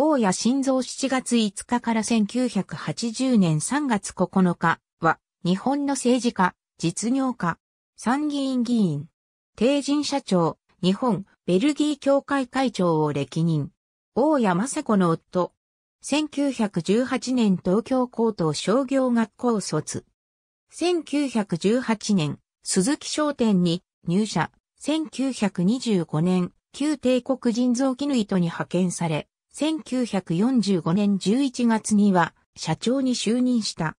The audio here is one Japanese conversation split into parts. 大谷晋三7月5日から1980年3月9日は、日本の政治家、実業家、参議院議員、帝人社長、日本、ベルギー協会会長を歴任。大谷正子の夫。1918年東京高等商業学校卒。1918年、鈴木商店に入社。1925年、旧帝国人臓器縫いとに派遣され、1945年11月には社長に就任した。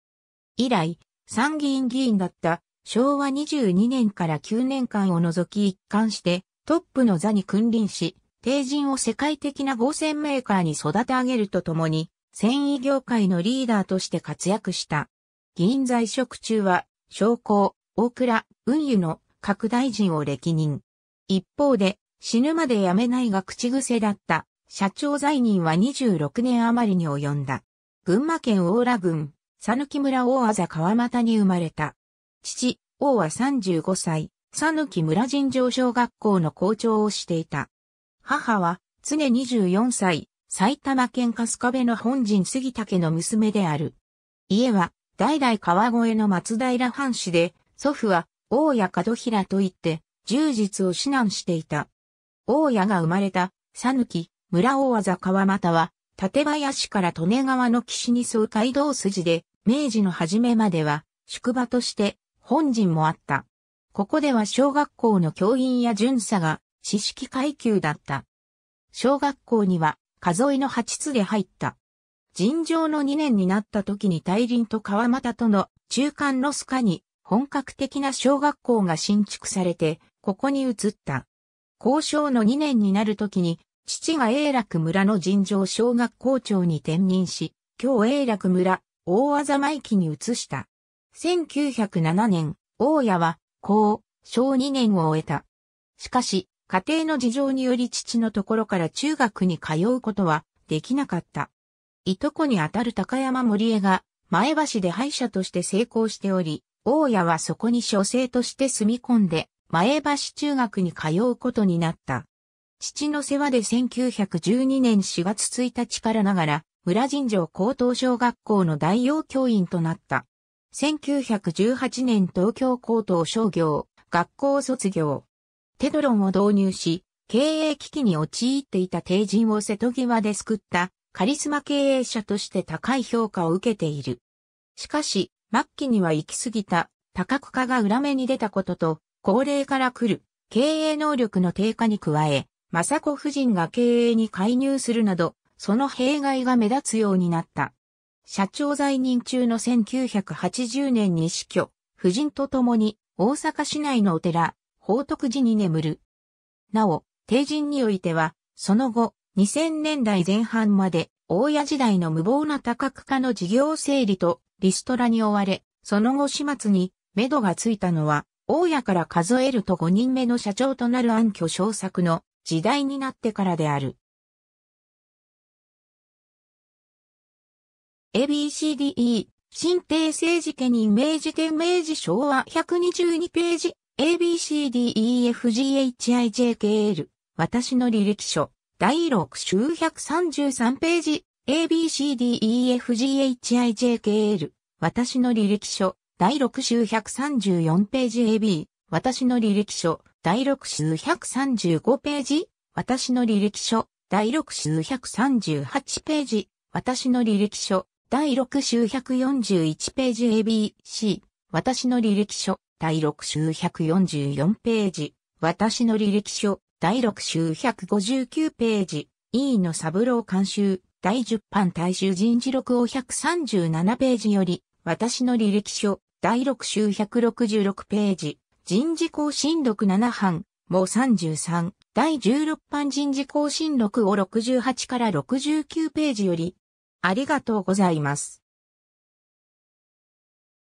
以来、参議院議員だった昭和22年から9年間を除き一貫して、トップの座に君臨し、帝人を世界的な合成メーカーに育て上げるとともに、繊維業界のリーダーとして活躍した。議員在職中は、商工、大蔵、運輸の各大臣を歴任。一方で、死ぬまで辞めないが口癖だった、社長在任は26年余りに及んだ。群馬県邑楽郡、讃岐村大字川俣に生まれた。父、王は35歳。讃岐村尋常小学校の校長をしていた。母は、常24歳、埼玉県春日部の本陣杉武の娘である。家は、代々川越の松平藩士で、祖父は、大谷門平といって、柔術を指南していた。大谷が生まれた、讃岐村大字川俣は、館林から利根川の岸に沿う街道筋で、明治の初めまでは、宿場として、本陣もあった。ここでは小学校の教員や巡査が知識階級だった。小学校には数えの8つで入った。尋常の2年になった時に大林と川俣との中間の下に本格的な小学校が新築されて、ここに移った。高小の2年になる時に父が永楽村の尋常小学校長に転任し、今日永楽村大字舞木に移した。1907年、大谷は高小2年を終えた。しかし、家庭の事情により父のところから中学に通うことはできなかった。いとこにあたる高山守江が前橋で敗者として成功しており、大谷はそこに書生として住み込んで、前橋中学に通うことになった。父の世話で1912年4月1日からながら、村尋常高等小学校の代用教員となった。1918年東京高等商業学校卒業。テドロンを導入し、経営危機に陥っていた帝人を瀬戸際で救ったカリスマ経営者として高い評価を受けている。しかし、末期には行き過ぎた多角化が裏目に出たことと、高齢から来る経営能力の低下に加え、正子夫人が経営に介入するなど、その弊害が目立つようになった。社長在任中の1980年に死去、夫人と共に大阪市内のお寺、宝徳寺に眠る。なお、帝人においては、その後、2000年代前半まで、大谷時代の無謀な多角化の事業整理とリストラに追われ、その後始末に、目処がついたのは、大谷から数えると5人目の社長となる暗渠正作の時代になってからである。ABCDE、新帝政治家任明治天明治昭和122ページ、ABCDEFGHIJKL、私の履歴書、第6週133ページ、ABCDEFGHIJKL、私の履歴書、第6週134ページ AB、私の履歴書、第6週135ページ、私の履歴書、第6週138ページ、私の履歴書、第6週141ページ ABC、私の履歴書、第6週144ページ、私の履歴書、第6週159ページ、E の三郎監修、第10版大衆人事録を137ページより、私の履歴書、第6週166ページ、人事更新録7版、もう33、第16版人事更新録を68から69ページより、ありがとうございます。